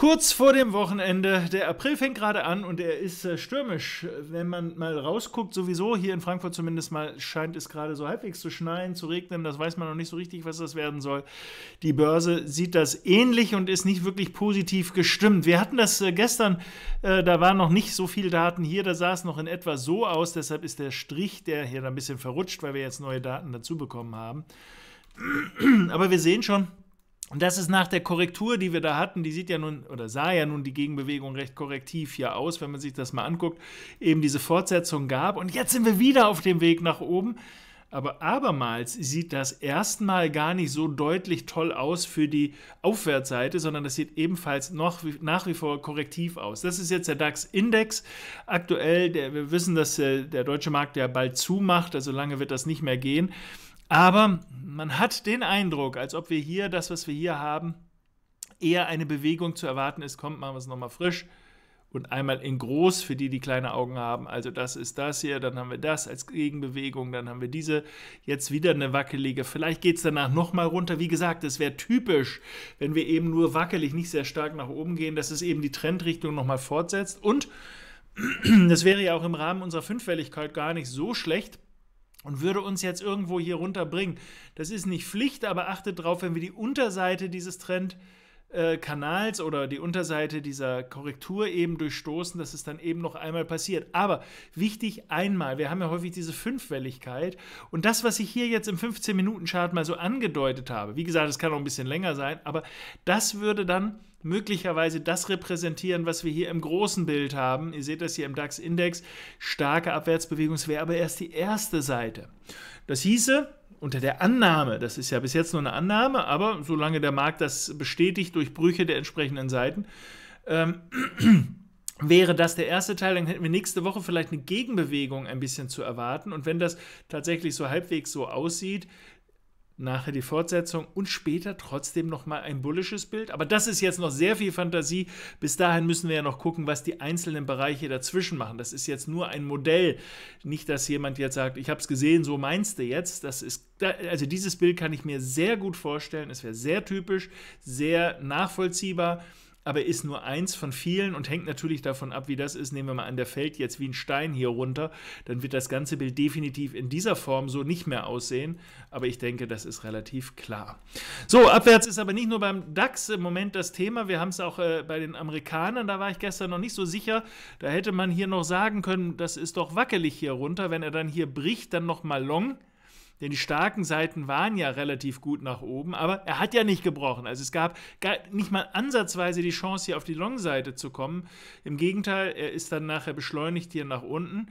Kurz vor dem Wochenende, der April fängt gerade an und er ist stürmisch. Wenn man mal rausguckt, sowieso hier in Frankfurt zumindest mal, scheint es gerade so halbwegs zu schneien, zu regnen. Das weiß man noch nicht so richtig, was das werden soll. Die Börse sieht das ähnlich und ist nicht wirklich positiv gestimmt. Wir hatten das gestern, da waren noch nicht so viele Daten hier, da sah es noch in etwa so aus. Deshalb ist der Strich, der hier ein bisschen verrutscht, weil wir jetzt neue Daten dazu bekommen haben. Aber wir sehen schon, und das ist nach der Korrektur, die wir da hatten, die sieht ja nun oder sah ja nun die Gegenbewegung recht korrektiv hier aus, wenn man sich das mal anguckt, eben diese Fortsetzung gab. Und jetzt sind wir wieder auf dem Weg nach oben. Aber abermals sieht das erstmal gar nicht so deutlich toll aus für die Aufwärtsseite, sondern das sieht ebenfalls noch nach wie vor korrektiv aus. Das ist jetzt der DAX-Index. Aktuell, wir wissen, dass der deutsche Markt ja bald zumacht, also lange wird das nicht mehr gehen. Aber man hat den Eindruck, als ob wir hier, das, was wir hier haben, eher eine Bewegung zu erwarten ist. Kommt, machen wir es nochmal frisch und einmal in groß für die, die kleine Augen haben. Also das ist das hier, dann haben wir das als Gegenbewegung, dann haben wir diese, jetzt wieder eine wackelige. Vielleicht geht es danach nochmal runter. Wie gesagt, es wäre typisch, wenn wir eben nur wackelig, nicht sehr stark nach oben gehen, dass es eben die Trendrichtung nochmal fortsetzt. Und das wäre ja auch im Rahmen unserer Fünffälligkeit gar nicht so schlecht, und würde uns jetzt irgendwo hier runterbringen. Das ist nicht Pflicht, aber achtet drauf, wenn wir die Unterseite dieses Trendkanals oder die Unterseite dieser Korrektur eben durchstoßen, dass es dann eben noch einmal passiert. Aber wichtig einmal, wir haben ja häufig diese Fünfwelligkeit und das, was ich hier jetzt im 15-Minuten-Chart mal so angedeutet habe, wie gesagt, es kann auch ein bisschen länger sein, aber das würde dann möglicherweise das repräsentieren, was wir hier im großen Bild haben. Ihr seht das hier im DAX-Index, starke Abwärtsbewegung, es wäre aber erst die erste Seite. Das hieße, unter der Annahme, das ist ja bis jetzt nur eine Annahme, aber solange der Markt das bestätigt durch Brüche der entsprechenden Seiten, wäre das der erste Teil, dann hätten wir nächste Woche vielleicht eine Gegenbewegung ein bisschen zu erwarten. Und wenn das tatsächlich so halbwegs so aussieht, nachher die Fortsetzung und später trotzdem nochmal ein bullisches Bild. Aber das ist jetzt noch sehr viel Fantasie. Bis dahin müssen wir ja noch gucken, was die einzelnen Bereiche dazwischen machen. Das ist jetzt nur ein Modell. Nicht, dass jemand jetzt sagt, ich habe es gesehen, so meinst du jetzt. Das ist, also dieses Bild kann ich mir sehr gut vorstellen. Es wäre sehr typisch, sehr nachvollziehbar, aber ist nur eins von vielen und hängt natürlich davon ab, wie das ist. Nehmen wir mal an, der fällt jetzt wie ein Stein hier runter, dann wird das ganze Bild definitiv in dieser Form so nicht mehr aussehen, aber ich denke, das ist relativ klar. So, abwärts ist aber nicht nur beim DAX im Moment das Thema, wir haben es auch bei den Amerikanern, da war ich gestern noch nicht so sicher, da hätte man hier noch sagen können, das ist doch wackelig hier runter, wenn er dann hier bricht, dann nochmal long. Denn die starken Seiten waren ja relativ gut nach oben, aber er hat ja nicht gebrochen. Also es gab gar nicht mal ansatzweise die Chance, hier auf die Long-Seite zu kommen. Im Gegenteil, er ist dann nachher beschleunigt hier nach unten.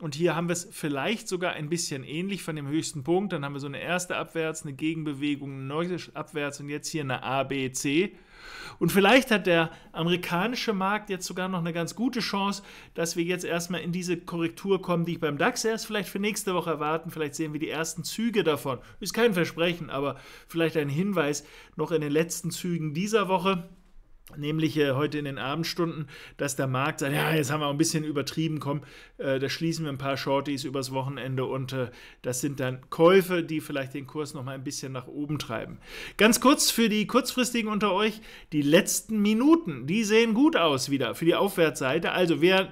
Und hier haben wir es vielleicht sogar ein bisschen ähnlich von dem höchsten Punkt. Dann haben wir so eine erste abwärts, eine Gegenbewegung, eine neue abwärts und jetzt hier eine A, B, C. Und vielleicht hat der amerikanische Markt jetzt sogar noch eine ganz gute Chance, dass wir jetzt erstmal in diese Korrektur kommen, die ich beim DAX erst vielleicht für nächste Woche erwarten. Vielleicht sehen wir die ersten Züge davon. Ist kein Versprechen, aber vielleicht ein Hinweis noch in den letzten Zügen dieser Woche, nämlich heute in den Abendstunden, dass der Markt sagt, ja, jetzt haben wir auch ein bisschen übertrieben, komm, da schließen wir ein paar Shorties übers Wochenende und das sind dann Käufe, die vielleicht den Kurs nochmal ein bisschen nach oben treiben. Ganz kurz für die Kurzfristigen unter euch, die letzten Minuten, die sehen gut aus wieder für die Aufwärtsseite. Also wer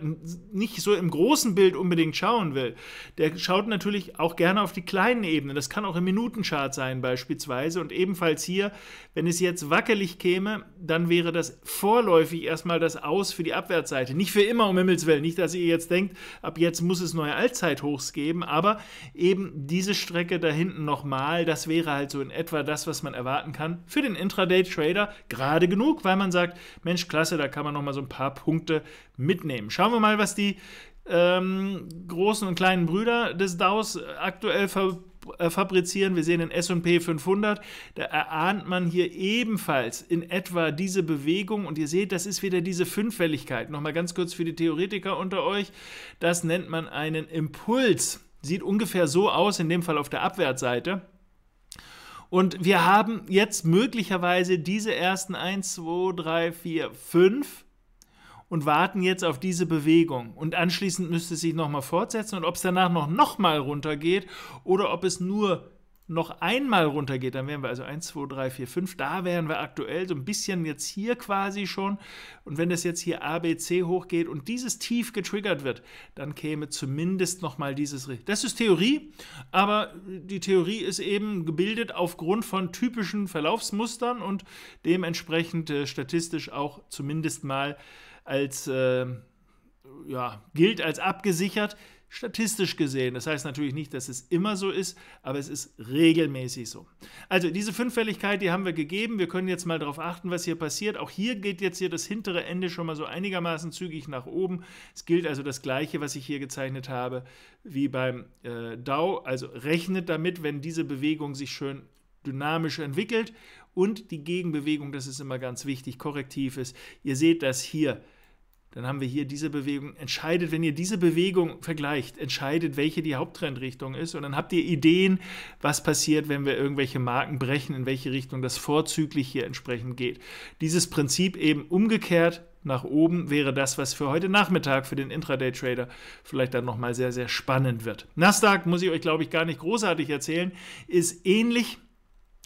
nicht so im großen Bild unbedingt schauen will, der schaut natürlich auch gerne auf die kleinen Ebenen. Das kann auch im Minutenchart sein beispielsweise und ebenfalls hier, wenn es jetzt wackelig käme, dann wäre das vorläufig erstmal das Aus für die Abwärtsseite. Nicht für immer, um Himmels Willen. Nicht, dass ihr jetzt denkt, ab jetzt muss es neue Allzeithochs geben, aber eben diese Strecke da hinten nochmal, das wäre halt so in etwa das, was man erwarten kann. Für den Intraday-Trader gerade genug, weil man sagt, Mensch, klasse, da kann man nochmal so ein paar Punkte mitnehmen. Schauen wir mal, was die großen und kleinen Brüder des Dows aktuell fabrizieren. Wir sehen den S&P 500, da erahnt man hier ebenfalls in etwa diese Bewegung und ihr seht, das ist wieder diese Fünffälligkeit. Nochmal ganz kurz für die Theoretiker unter euch, das nennt man einen Impuls. Sieht ungefähr so aus, in dem Fall auf der Abwärtsseite. Und wir haben jetzt möglicherweise diese ersten 1, 2, 3, 4, 5 und warten jetzt auf diese Bewegung. Und anschließend müsste es sich nochmal fortsetzen. Und ob es danach noch mal runtergeht oder ob es nur noch einmal runtergeht, dann wären wir also 1, 2, 3, 4, 5, da wären wir aktuell so ein bisschen jetzt hier quasi schon. Und wenn das jetzt hier ABC hochgeht und dieses Tief getriggert wird, dann käme zumindest nochmal dieses... Das ist Theorie, aber die Theorie ist eben gebildet aufgrund von typischen Verlaufsmustern und dementsprechend statistisch auch zumindest mal als... ja, gilt als abgesichert, statistisch gesehen. Das heißt natürlich nicht, dass es immer so ist, aber es ist regelmäßig so. Also diese Fünffälligkeit, die haben wir gegeben. Wir können jetzt mal darauf achten, was hier passiert. Auch hier geht jetzt hier das hintere Ende schon mal so einigermaßen zügig nach oben. Es gilt also das Gleiche, was ich hier gezeichnet habe, wie beim Dow. Also rechnet damit, wenn diese Bewegung sich schön dynamisch entwickelt und die Gegenbewegung, das ist immer ganz wichtig, korrektiv ist. Ihr seht das hier. Dann haben wir hier diese Bewegung, entscheidet, wenn ihr diese Bewegung vergleicht, entscheidet, welche die Haupttrendrichtung ist und dann habt ihr Ideen, was passiert, wenn wir irgendwelche Marken brechen, in welche Richtung das vorzüglich hier entsprechend geht. Dieses Prinzip eben umgekehrt nach oben wäre das, was für heute Nachmittag für den Intraday-Trader vielleicht dann nochmal sehr, sehr spannend wird. Nasdaq, muss ich euch, glaube ich, gar nicht großartig erzählen, ist ähnlich.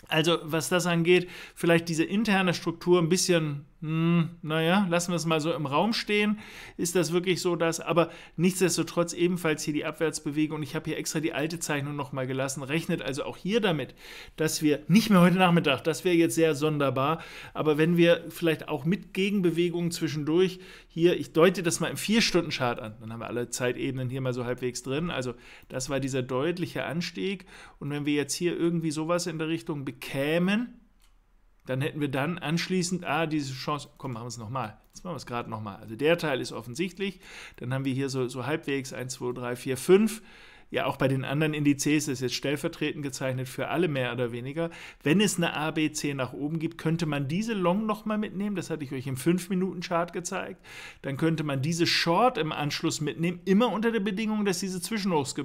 Also was das angeht, vielleicht diese interne Struktur ein bisschen, naja, lassen wir es mal so im Raum stehen, ist das wirklich so das, aber nichtsdestotrotz ebenfalls hier die Abwärtsbewegung, ich habe hier extra die alte Zeichnung nochmal gelassen, rechnet also auch hier damit, dass wir, nicht mehr heute Nachmittag, das wäre jetzt sehr sonderbar, aber wenn wir vielleicht auch mit Gegenbewegungen zwischendurch hier, ich deute das mal im 4-Stunden-Chart an, dann haben wir alle Zeitebenen hier mal so halbwegs drin, also das war dieser deutliche Anstieg und wenn wir jetzt hier irgendwie sowas in der Richtung bekämen, dann hätten wir dann anschließend, diese Chance, komm, machen wir es nochmal, jetzt machen wir es gerade nochmal, also der Teil ist offensichtlich, dann haben wir hier so halbwegs 1, 2, 3, 4, 5, ja auch bei den anderen Indizes ist jetzt stellvertretend gezeichnet für alle mehr oder weniger, wenn es eine ABC nach oben gibt, könnte man diese Long nochmal mitnehmen, das hatte ich euch im 5-Minuten-Chart gezeigt, dann könnte man diese Short im Anschluss mitnehmen, immer unter der Bedingung, dass diese Zwischenhochs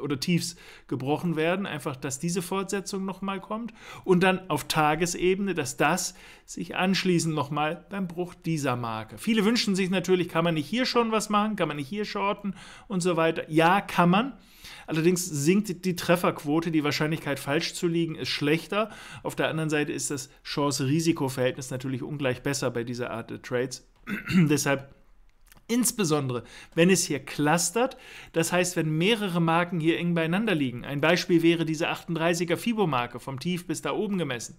oder Tiefs gebrochen werden, einfach, dass diese Fortsetzung nochmal kommt und dann auf Tagesebene, dass das sich anschließend nochmal beim Bruch dieser Marke. Viele wünschen sich natürlich, kann man nicht hier schon was machen, kann man nicht hier shorten und so weiter. Ja, kann man. Allerdings sinkt die Trefferquote, die Wahrscheinlichkeit falsch zu liegen, ist schlechter. Auf der anderen Seite ist das Chance-Risiko-Verhältnis natürlich ungleich besser bei dieser Art der Trades. Deshalb insbesondere, wenn es hier clustert, das heißt, wenn mehrere Marken hier eng beieinander liegen. Ein Beispiel wäre diese 38er Fibo-Marke, vom Tief bis da oben gemessen.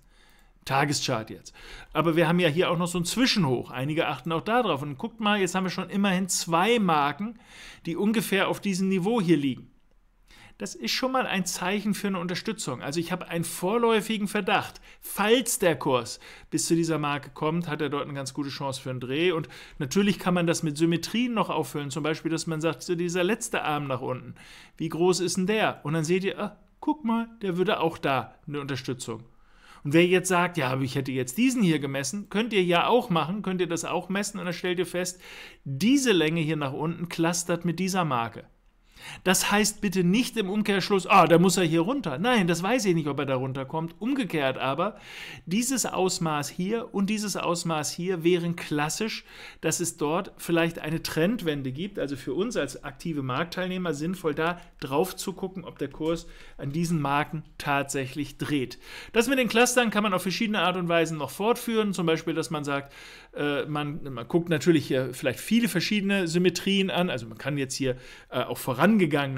Tageschart jetzt. Aber wir haben ja hier auch noch so ein Zwischenhoch. Einige achten auch da drauf. Und guckt mal, jetzt haben wir schon immerhin 2 Marken, die ungefähr auf diesem Niveau hier liegen. Das ist schon mal ein Zeichen für eine Unterstützung. Also ich habe einen vorläufigen Verdacht. Falls der Kurs bis zu dieser Marke kommt, hat er dort eine ganz gute Chance für einen Dreh. Und natürlich kann man das mit Symmetrien noch auffüllen. Zum Beispiel, dass man sagt, so dieser letzte Arm nach unten. Wie groß ist denn der? Und dann seht ihr, guck mal, der würde auch da eine Unterstützung. Und wer jetzt sagt, ja, aber ich hätte jetzt diesen hier gemessen, könnt ihr ja auch machen, könnt ihr das auch messen. Und dann stellt ihr fest, diese Länge hier nach unten clustert mit dieser Marke. Das heißt bitte nicht im Umkehrschluss, da muss er hier runter. Nein, das weiß ich nicht, ob er da runterkommt. Umgekehrt aber, dieses Ausmaß hier und dieses Ausmaß hier wären klassisch, dass es dort vielleicht eine Trendwende gibt. Also für uns als aktive Marktteilnehmer sinnvoll, da drauf zu gucken, ob der Kurs an diesen Marken tatsächlich dreht. Das mit den Clustern kann man auf verschiedene Art und Weisen noch fortführen. Zum Beispiel, dass man sagt, man guckt natürlich hier vielleicht viele verschiedene Symmetrien an. Also man kann jetzt hier auch vorangegangene,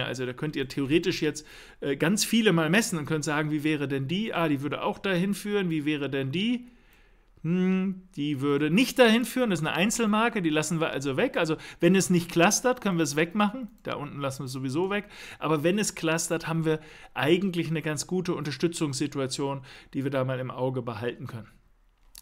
also da könnt ihr theoretisch jetzt ganz viele mal messen und könnt sagen, wie wäre denn die? Die würde auch dahin führen. Wie wäre denn die? Die würde nicht dahin führen. Das ist eine Einzelmarke, die lassen wir also weg. Also wenn es nicht clustert, können wir es wegmachen. Da unten lassen wir es sowieso weg. Aber wenn es clustert, haben wir eigentlich eine ganz gute Unterstützungssituation, die wir da mal im Auge behalten können.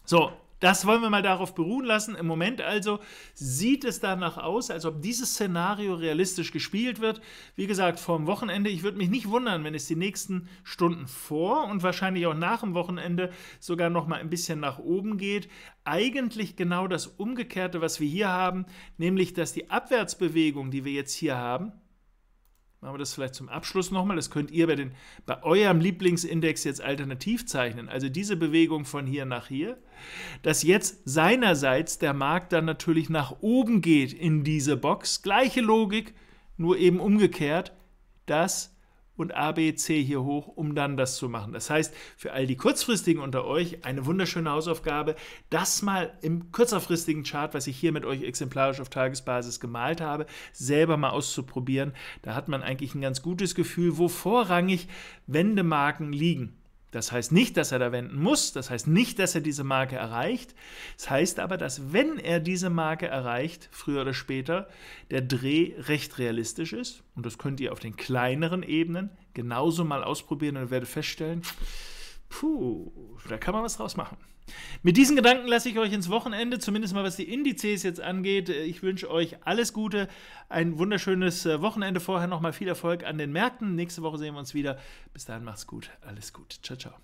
So, das wollen wir mal darauf beruhen lassen. Im Moment also sieht es danach aus, als ob dieses Szenario realistisch gespielt wird. Wie gesagt, vorm Wochenende, ich würde mich nicht wundern, wenn es die nächsten Stunden vor und wahrscheinlich auch nach dem Wochenende sogar noch mal ein bisschen nach oben geht. Eigentlich genau das Umgekehrte, was wir hier haben, nämlich dass die Abwärtsbewegung, die wir jetzt hier haben, machen wir das vielleicht zum Abschluss nochmal. Das könnt ihr bei eurem Lieblingsindex jetzt alternativ zeichnen. Also diese Bewegung von hier nach hier, dass jetzt seinerseits der Markt dann natürlich nach oben geht in diese Box. Gleiche Logik, nur eben umgekehrt. Das und ABC hier hoch, um dann das zu machen. Das heißt, für all die Kurzfristigen unter euch eine wunderschöne Hausaufgabe, das mal im kürzerfristigen Chart, was ich hier mit euch exemplarisch auf Tagesbasis gemalt habe, selber mal auszuprobieren. Da hat man eigentlich ein ganz gutes Gefühl, wo vorrangig Wendemarken liegen. Das heißt nicht, dass er da wenden muss, das heißt nicht, dass er diese Marke erreicht. Das heißt aber, dass wenn er diese Marke erreicht, früher oder später, der Dreh recht realistisch ist. Und das könnt ihr auf den kleineren Ebenen genauso mal ausprobieren und werdet feststellen, puh, da kann man was draus machen. Mit diesen Gedanken lasse ich euch ins Wochenende, zumindest mal was die Indizes jetzt angeht. Ich wünsche euch alles Gute, ein wunderschönes Wochenende vorher, nochmal viel Erfolg an den Märkten. Nächste Woche sehen wir uns wieder. Bis dahin macht's gut, alles gut. Ciao, ciao.